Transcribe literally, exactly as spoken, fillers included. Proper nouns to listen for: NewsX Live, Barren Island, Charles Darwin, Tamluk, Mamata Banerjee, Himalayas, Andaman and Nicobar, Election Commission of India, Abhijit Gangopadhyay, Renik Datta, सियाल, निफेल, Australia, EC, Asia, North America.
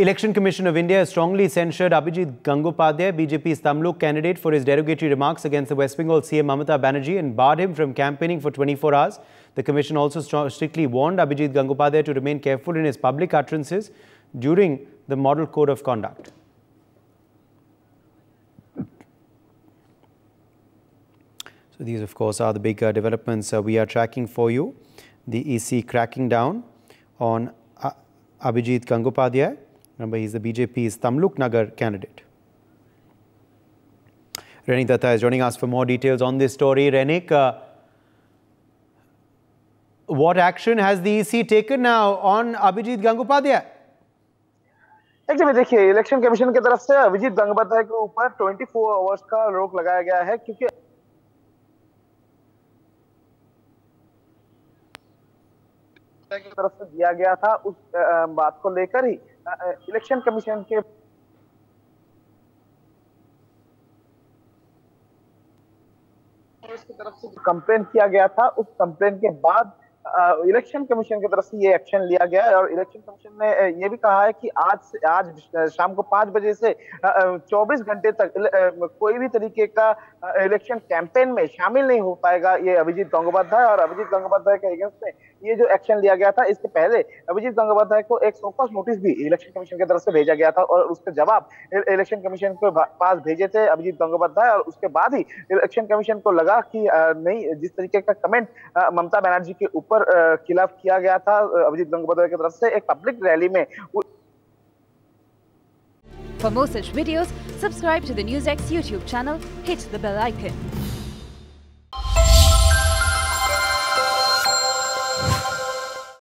Election Commission of India has strongly censured Abhijit Gangopadhyay, B J P's Tamluk candidate, for his derogatory remarks against the West Bengal C M Mamata Banerjee and barred him from campaigning for twenty-four hours. The commission also strictly warned Abhijit Gangopadhyay to remain careful in his public utterances during the Model Code of Conduct. So these, of course, are the big uh, developments uh, we are tracking for you. The E C cracking down on uh, Abhijit Gangopadhyay. Remember, he's the B J P's Tamluk Nagar candidate. Renik Datta is joining us for more details on this story. Renik, uh, what action has the E C taken now on Abhijit Gangopadhyay? Actually देखिए, election commission की तरफ से अभिजीत गंगोपाध्याय के ऊपर चौबीस hours का रोक लगाया गया है, क्योंकि की तरफ से दिया गया था। उस बात को लेकर ही इलेक्शन कमीशन के की तरफ से कंप्लेन किया गया था, उस कंप्लेन के बाद इलेक्शन कमीशन की तरफ से ये एक्शन लिया गया है। और इलेक्शन कमीशन ने ये भी कहा है कि आज से, आज शाम को पाँच बजे से चौबीस घंटे तक कोई भी तरीके का इलेक्शन कैंपेन में शामिल नहीं हो पाएगा ये अभिजीत गंगोपाध्याय। और अभिजीत गंगोपाध्याय के अगेंस्ट में ये जो एक्शन लिया गया था, इसके पहले अभिजीत गंगोपाध्याय को एक शोकॉज नोटिस भी इलेक्शन कमीशन की तरफ से भेजा गया था, और उसके जवाब इलेक्शन कमीशन के पास भेजे थे अभिजीत गंगोपाध्याय। और उसके बाद ही इलेक्शन कमीशन को लगा कि नहीं, जिस तरीके का कमेंट ममता बनर्जी के ऊपर खिलाफ किया गया था अभिजीत गंगोपाध्याय की तरफ से एक पब्लिक रैली में। For more such videos, subscribe to the NewsX YouTube channel, hit the bell icon.